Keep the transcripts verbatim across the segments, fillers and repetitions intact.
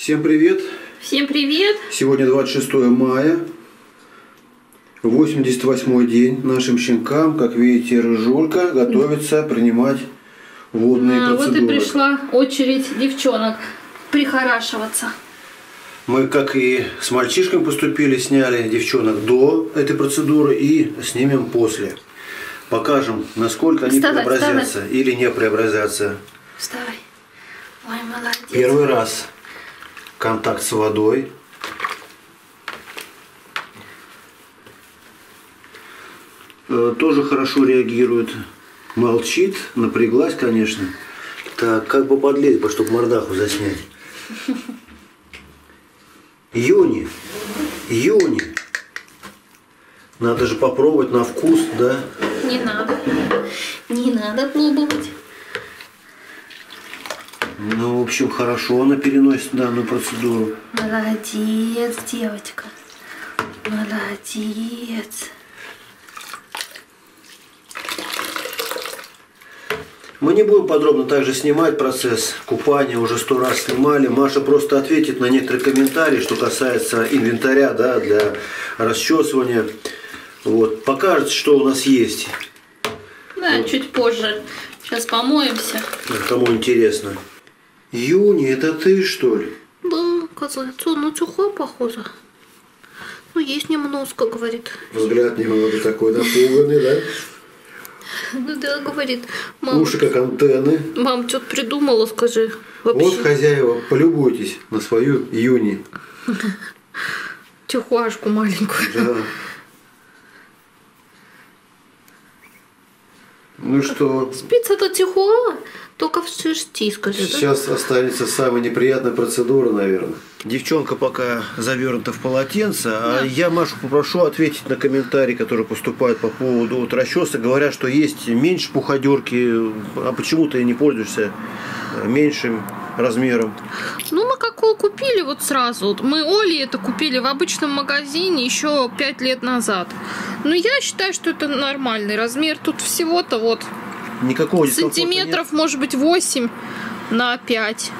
Всем привет! Всем привет! Сегодня двадцать шестое мая, восемьдесят восьмой день. Нашим щенкам, как видите, Рыжулька готовится принимать водные а, процедуры. Вот и пришла очередь девчонок прихорашиваться. Мы, как и с мальчишками поступили, сняли девчонок до этой процедуры и снимем после. Покажем, насколько они вставай, преобразятся вставай. или не преобразятся. Вставай. Ой, молодец. Первый раз. Контакт с водой. Тоже хорошо реагирует. Молчит. Напряглась, конечно. Так, как бы подлезть, чтобы мордаху заснять. Юни. Юни. Надо же попробовать на вкус, да? Не надо. Не надо пробовать. Ну, в общем, хорошо она переносит данную процедуру. Молодец, девочка. Молодец. Мы не будем подробно также снимать процесс купания. Уже сто раз снимали. Маша просто ответит на некоторые комментарии, что касается инвентаря, да, для расчесывания. Вот. Покажет, что у нас есть. Да, вот. Чуть позже. Сейчас помоемся. Кому интересно. Юни, это ты, что ли? Да, кажется, она сухая, похоже. Ну, есть немножко, говорит. Взгляд немного такой напуганный, да? Ну да, говорит. Уши как антенны. Мам, что-то придумала, скажи. Вот, хозяева, полюбуйтесь на свою Юни. Чухашку маленькую. Да. Ну что? Шпиц это тихо, только в шерсти, скажи. Сейчас останется самая неприятная процедура, наверное. Девчонка пока завернута в полотенце, да. А я Машу попрошу ответить на комментарии, которые поступают по поводу вот расчеса. Говорят, что есть меньше пуходерки, а почему ты не пользуешься меньшим размером? Ну, мы какую купили вот сразу. Мы Оле это купили в обычном магазине еще пять лет назад. Но я считаю, что это нормальный размер. Тут всего-то вот никакого сантиметров, нет. Может быть, восемь на пять.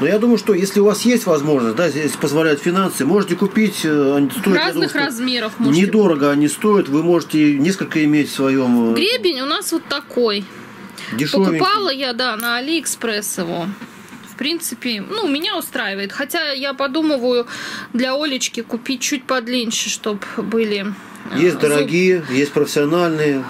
Но я думаю, что если у вас есть возможность, да, здесь позволяют финансы, можете купить. Они стоят, разных думаю, размеров. Недорого купить. Они стоят. Вы можете несколько иметь в своем. Гребень у нас вот такой. Дешевенький. Покупала я, да, на Алиэкспресс его. В принципе, ну, меня устраивает. Хотя я подумываю для Олечки купить чуть подлиннее, чтобы были. Есть дорогие, зуб... есть профессиональные.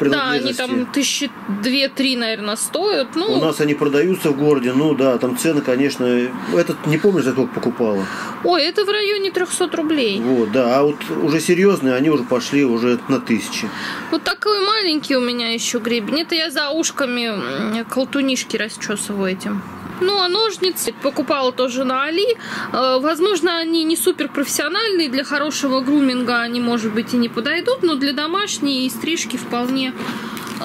Да, они там тысячи две-три, наверное, стоят. Ну, у нас они продаются в городе, ну да, там цены, конечно. Этот, не помнишь, за сколько покупала? Ой, это в районе трёхсот рублей. Вот, да, а вот уже серьезные, они уже пошли уже на тысячи. Вот такой маленький у меня еще гребень. Это я за ушками колтунишки расчесываю этим. Ну, а ножницы покупала тоже на Али. Возможно, они не супер профессиональные. Для хорошего груминга они, может быть, и не подойдут. Но для домашней стрижки вполне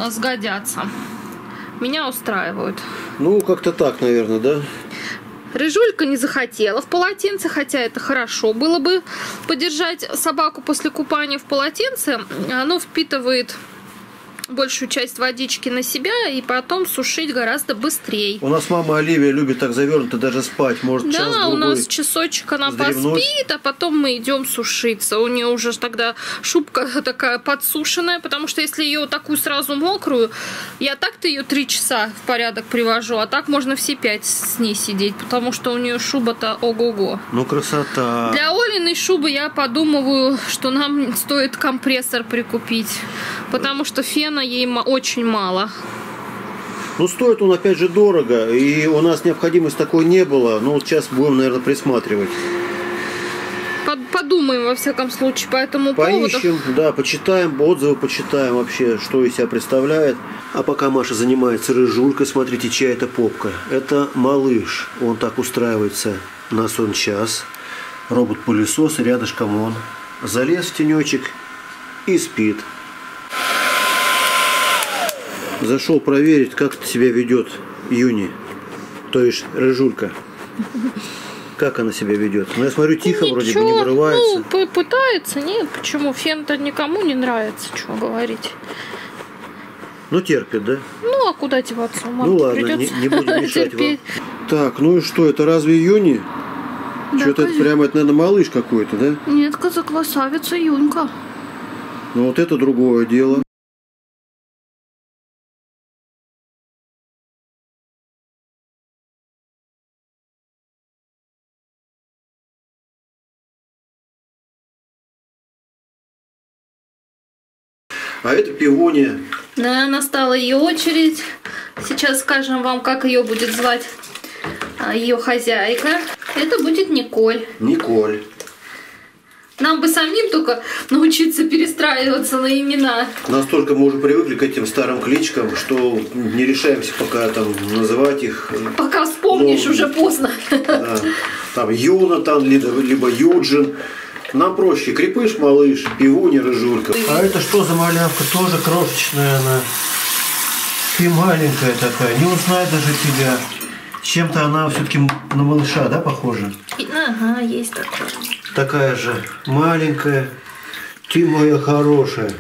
сгодятся. Меня устраивают. Ну, как-то так, наверное, да? Рыжулька не захотела в полотенце, хотя это хорошо было бы подержать собаку после купания в полотенце. Оно впитывает... большую часть водички на себя и потом сушить гораздо быстрее. У нас мама Оливия любит так завернуто даже спать. Может, да, час, у нас часочек она вздремнуть. Поспит, а потом мы идем сушиться. У нее уже тогда шубка такая подсушенная, потому что если ее такую сразу мокрую, я так-то ее три часа в порядок привожу, а так можно все пять с ней сидеть, потому что у нее шуба-то ого-го. Ну, красота. Для Олиной шубы я подумываю, что нам стоит компрессор прикупить, потому что фен ей очень мало. Ну, стоит он, опять же, дорого. И у нас необходимости такой не было. Но вот сейчас будем, наверное, присматривать. Подумаем, во всяком случае, по этому поводу. Поищем, да, почитаем, отзывы почитаем вообще, что из себя представляет. А пока Маша занимается Рыжулькой, смотрите, чья это попка. Это малыш. Он так устраивается на сон час. Робот-пылесос, рядышком он. Залез в тенечек и спит. Зашел проверить, как себя ведет Юни, то есть Рыжулька. Как она себя ведет? Ну, я смотрю, тихо, ничего, вроде бы не вырывается. Ну, пытается, нет, почему? Фен-то никому не нравится, чего говорить. Ну, терпит, да? Ну, а куда деваться? Мам, ну, ладно, не, не будем мешать вам. Так, ну и что, это разве Юни? Да, что-то это прямо, это, наверное, малыш какой-то, да? Нет, коза красавица Юнька. Ну вот это другое дело. А это певунья. Да, настала ее очередь. Сейчас скажем вам, как ее будет звать ее хозяйка. Это будет Николь. Николь. Нам бы самим только научиться перестраиваться на имена. Настолько мы уже привыкли к этим старым кличкам, что не решаемся пока там называть их. Пока вспомнишь, но уже поздно. Да. Там Юнатан, либо Юджин. Нам проще. Крепыш, малыш, пивуня, рыжулька. А это что за малявка? Тоже крошечная она. И маленькая такая. Не узнает даже тебя. Чем-то она все-таки на малыша, да, похожа? Ага, есть такая. Такая же маленькая. Ты моя хорошая.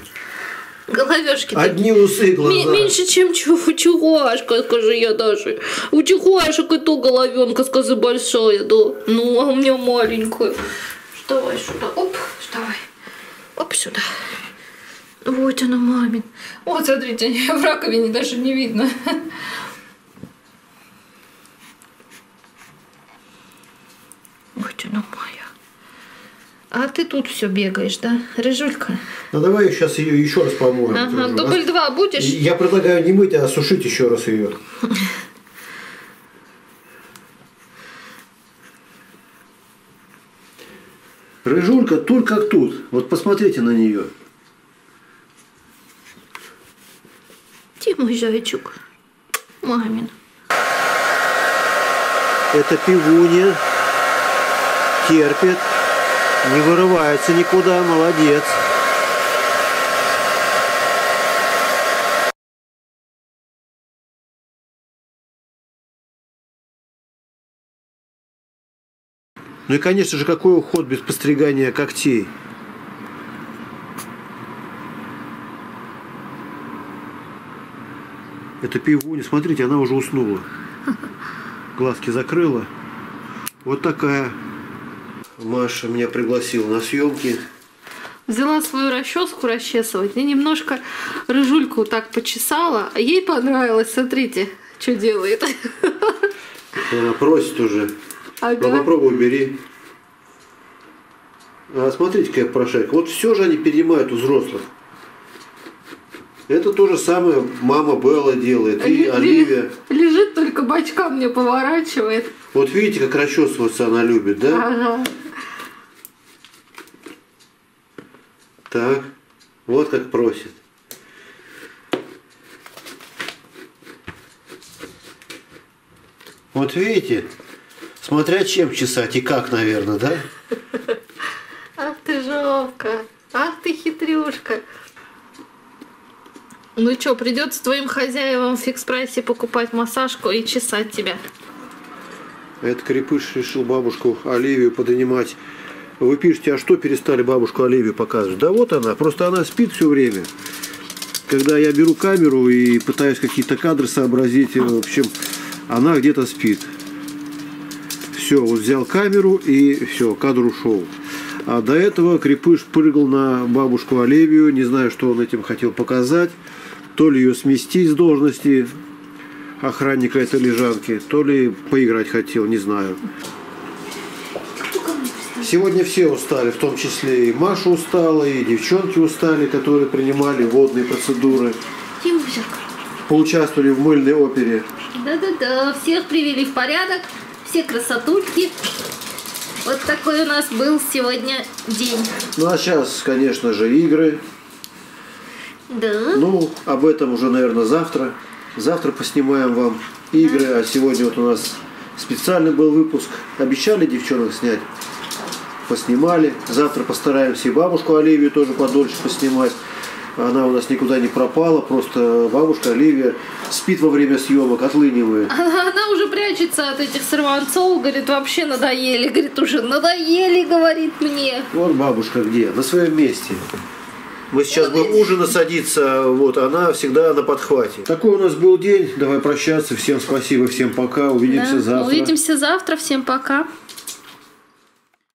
Головешки одни усы, глаза. Меньше, чем чухашка, скажи я даже. У чухашек и то головенка, скажи, большая, да. Ну, а у меня маленькая. Давай сюда, оп, давай, оп, сюда. Вот она, мамин. Вот, смотрите, в раковине даже не видно. Вот она моя. А ты тут все бегаешь, да, рыжулька? Ну давай сейчас ее еще раз помоем. Ага, дубль два будешь? Я предлагаю не мыть, а сушить еще раз ее. Рыжулька тут как тут. Вот посмотрите на нее. Ты мой зайчик. Мамин. Это певунья. Терпит. Не вырывается никуда. Молодец. Ну и, конечно же, какой уход без постригания когтей? Это пивунья. Смотрите, она уже уснула. Глазки закрыла. Вот такая. Маша меня пригласила на съемки. Взяла свою расческу расчесывать и немножко рыжульку так почесала. Ей понравилось. Смотрите, что делает. Она просит уже. Ага. Ну, попробуй, бери. А, смотрите, какая прошайка. Вот все же они перенимают у взрослых. Это то же самое мама Белла делает. И Л Оливия. Лежит, только бочка мне поворачивает. Вот видите, как расчесываться она любит, да? Ага. Так. Вот как просит. Вот видите? Смотря чем чесать и как, наверное, да? Ах ты жовка, ах ты хитрюшка. Ну что, придется твоим хозяевам в фикс-прайсе покупать массажку и чесать тебя. Этот крепыш решил бабушку Оливию поднимать. Вы пишете, а что перестали бабушку Оливию показывать? Да вот она, просто она спит все время. Когда я беру камеру и пытаюсь какие-то кадры сообразить, в общем, она где-то спит. Все, вот взял камеру и все, кадр ушел. А до этого крепыш прыгал на бабушку Оливию, не знаю, что он этим хотел показать. То ли ее сместить с должности охранника этой лежанки, то ли поиграть хотел, не знаю. Сегодня все устали, в том числе и Маша устала, и девчонки устали, которые принимали водные процедуры. Поучаствовали в мыльной опере. Да-да-да, всех привели в порядок. Все красотульки. Вот такой у нас был сегодня день. Ну а сейчас, конечно же, игры. Да. Ну, об этом уже, наверное, завтра. Завтра поснимаем вам игры. Да. А сегодня вот у нас специальный был выпуск. Обещали девчонок снять. Поснимали. Завтра постараемся и бабушку Оливию тоже подольше поснимать. Она у нас никуда не пропала, просто бабушка Оливия спит во время съемок, отлынивает. Она уже прячется от этих сорванцов, говорит, вообще надоели, говорит, уже надоели, говорит мне. Вот бабушка где, на своем месте. Мы сейчас будем ужина садиться, вот, она всегда на подхвате. Такой у нас был день, давай прощаться, всем спасибо, всем пока, увидимся завтра. Увидимся завтра, всем пока.